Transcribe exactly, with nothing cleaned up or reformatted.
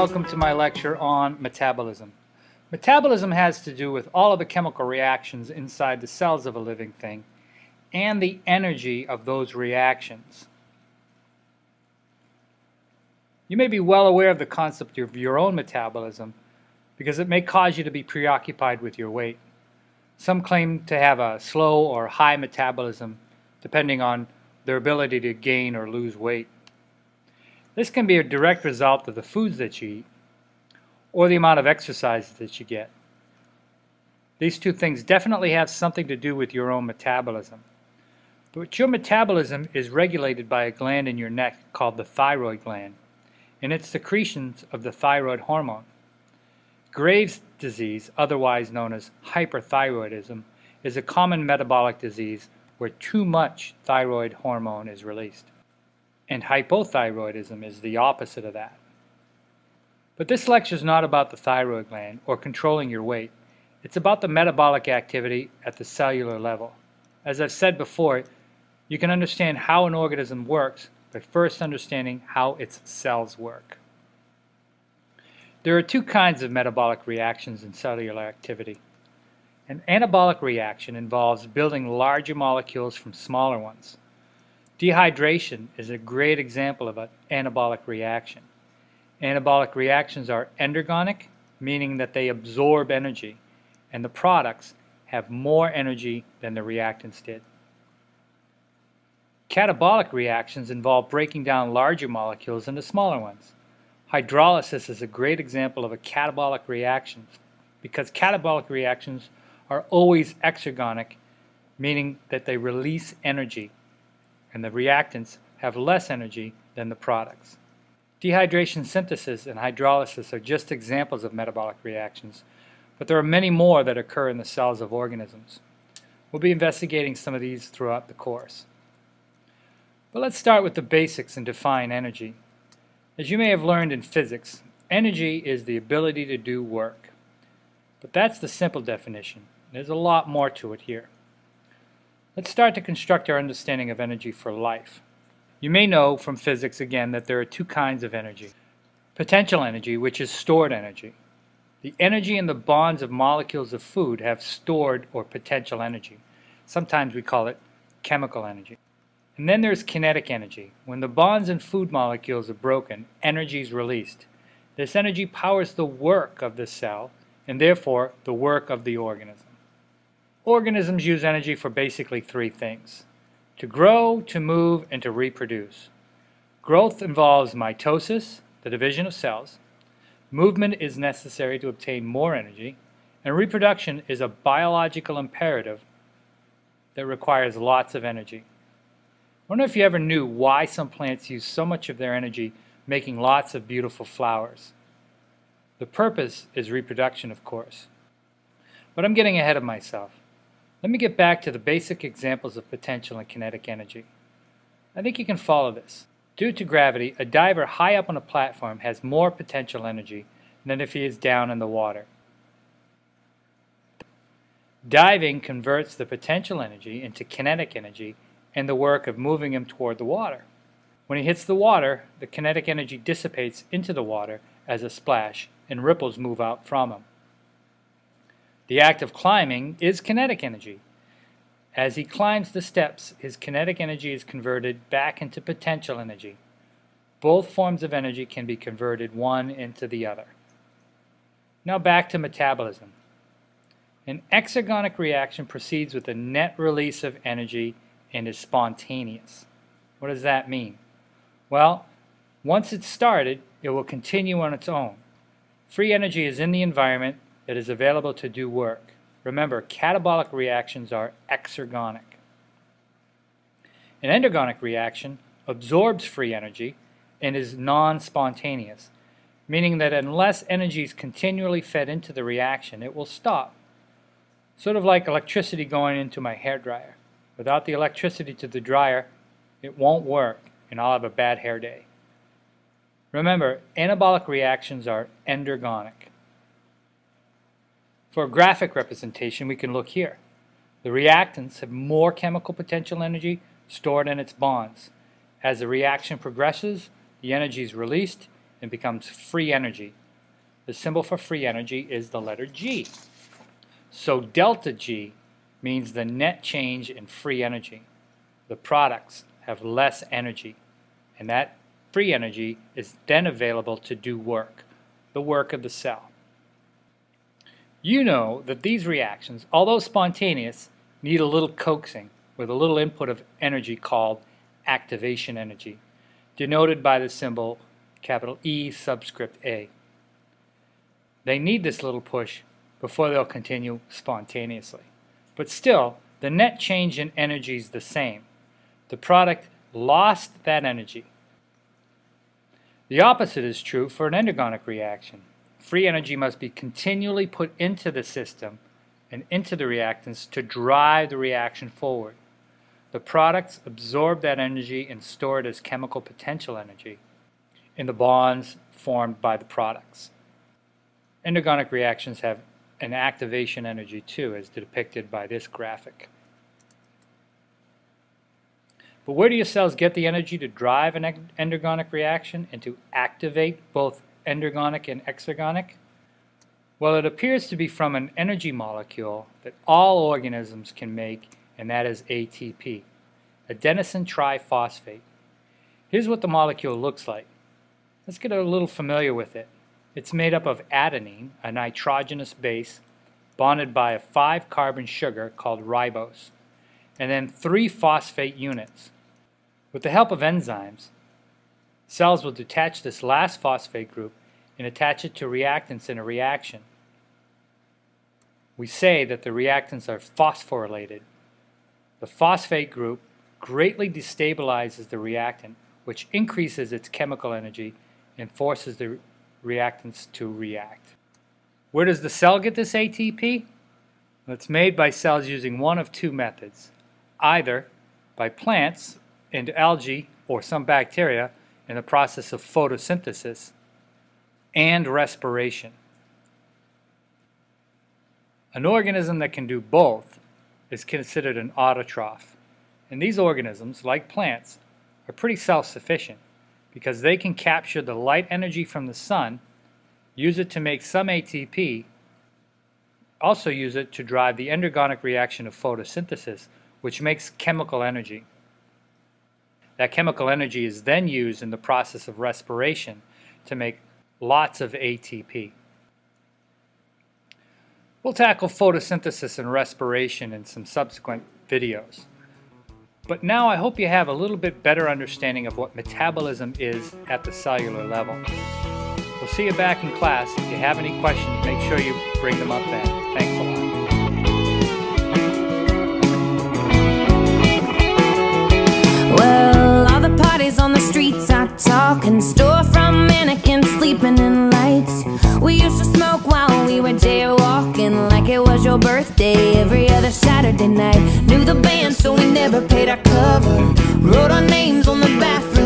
welcome to my lecture on metabolism. Metabolism has to do with all of the chemical reactions inside the cells of a living thing and the energy of those reactions. You may be well aware of the concept of your own metabolism because it may cause you to be preoccupied with your weight. Some claim to have a slow or high metabolism depending on their ability to gain or lose weight. This can be a direct result of the foods that you eat or the amount of exercise that you get. These two things definitely have something to do with your own metabolism. But your metabolism is regulated by a gland in your neck called the thyroid gland and its secretions of the thyroid hormone. Graves' disease, otherwise known as hyperthyroidism, is a common metabolic disease where too much thyroid hormone is released. And hypothyroidism is the opposite of that. But this lecture is not about the thyroid gland or controlling your weight. It's about the metabolic activity at the cellular level. As I've said before, you can understand how an organism works by first understanding how its cells work. There are two kinds of metabolic reactions in cellular activity. An anabolic reaction involves building larger molecules from smaller ones. Dehydration is a great example of an anabolic reaction. Anabolic reactions are endergonic, meaning that they absorb energy, and the products have more energy than the reactants did. Catabolic reactions involve breaking down larger molecules into smaller ones. Hydrolysis is a great example of a catabolic reaction because catabolic reactions are always exergonic, meaning that they release energy and the reactants have less energy than the products. Dehydration synthesis and hydrolysis are just examples of metabolic reactions, but there are many more that occur in the cells of organisms. We'll be investigating some of these throughout the course. But let's start with the basics and define energy. As you may have learned in physics, energy is the ability to do work. But that's the simple definition. There's a lot more to it here. Let's start to construct our understanding of energy for life. You may know from physics again that there are two kinds of energy. Potential energy, which is stored energy. The energy in the bonds of molecules of food have stored or potential energy. Sometimes we call it chemical energy. And then there's kinetic energy. When the bonds in food molecules are broken, energy is released. This energy powers the work of the cell and therefore the work of the organism. Organisms use energy for basically three things: to grow, to move, and to reproduce. Growth involves mitosis, the division of cells. Movement is necessary to obtain more energy, and reproduction is a biological imperative that requires lots of energy. I wonder if you ever knew why some plants use so much of their energy making lots of beautiful flowers. The purpose is reproduction, of course. But I'm getting ahead of myself. Let me get back to the basic examples of potential and kinetic energy. I think you can follow this. Due to gravity, a diver high up on a platform has more potential energy than if he is down in the water. Diving converts the potential energy into kinetic energy and the work of moving him toward the water. When he hits the water, the kinetic energy dissipates into the water as a splash and ripples move out from him. The act of climbing is kinetic energy. As he climbs the steps, his kinetic energy is converted back into potential energy. Both forms of energy can be converted one into the other. Now back to metabolism. An exergonic reaction proceeds with a net release of energy and is spontaneous. What does that mean? Well, once it's started, it will continue on its own. Free energy is in the environment that is available to do work. Remember, catabolic reactions are exergonic. An endergonic reaction absorbs free energy and is non-spontaneous, meaning that unless energy is continually fed into the reaction, it will stop. Sort of like electricity going into my hairdryer. Without the electricity to the dryer, it won't work and I'll have a bad hair day. Remember, anabolic reactions are endergonic. For a graphic representation, we can look here. The reactants have more chemical potential energy stored in its bonds. As the reaction progresses, the energy is released and becomes free energy. The symbol for free energy is the letter G. So delta G means the net change in free energy. The products have less energy, and that free energy is then available to do work, the work of the cell. You know that these reactions, although spontaneous, need a little coaxing with a little input of energy called activation energy, denoted by the symbol capital E subscript A. They need this little push before they'll continue spontaneously. But still, the net change in energy is the same. The product lost that energy. The opposite is true for an endergonic reaction. Free energy must be continually put into the system and into the reactants to drive the reaction forward. The products absorb that energy and store it as chemical potential energy in the bonds formed by the products. Endergonic reactions have an activation energy too, as depicted by this graphic. But where do your cells get the energy to drive an endergonic reaction and to activate both endergonic and exergonic? Well, it appears to be from an energy molecule that all organisms can make, and that is A T P, adenosine triphosphate. Here's what the molecule looks like. Let's get a little familiar with it. It's made up of adenine, a nitrogenous base, bonded by a five-carbon sugar called ribose, and then three phosphate units. With the help of enzymes, cells will detach this last phosphate group and attach it to reactants in a reaction. We say that the reactants are phosphorylated. The phosphate group greatly destabilizes the reactant, which increases its chemical energy and forces the reactants to react. Where does the cell get this A T P? Well, it's made by cells using one of two methods, either by plants and algae or some bacteria in the process of photosynthesis, and respiration. An organism that can do both is considered an autotroph. And these organisms, like plants, are pretty self-sufficient because they can capture the light energy from the sun, use it to make some A T P, also use it to drive the endergonic reaction of photosynthesis, which makes chemical energy. That chemical energy is then used in the process of respiration to make lots of A T P. We'll tackle photosynthesis and respiration in some subsequent videos. But now I hope you have a little bit better understanding of what metabolism is at the cellular level. We'll see you back in class. If you have any questions, make sure you bring them up then. Thanks a lot. Well, all the parties on the streets are talking, store from mannequins sleeping in lights. We used to smoke while we were jaywalking like it was your birthday every other Saturday night. Knew the band so we never paid our cover, wrote our names on the bathroom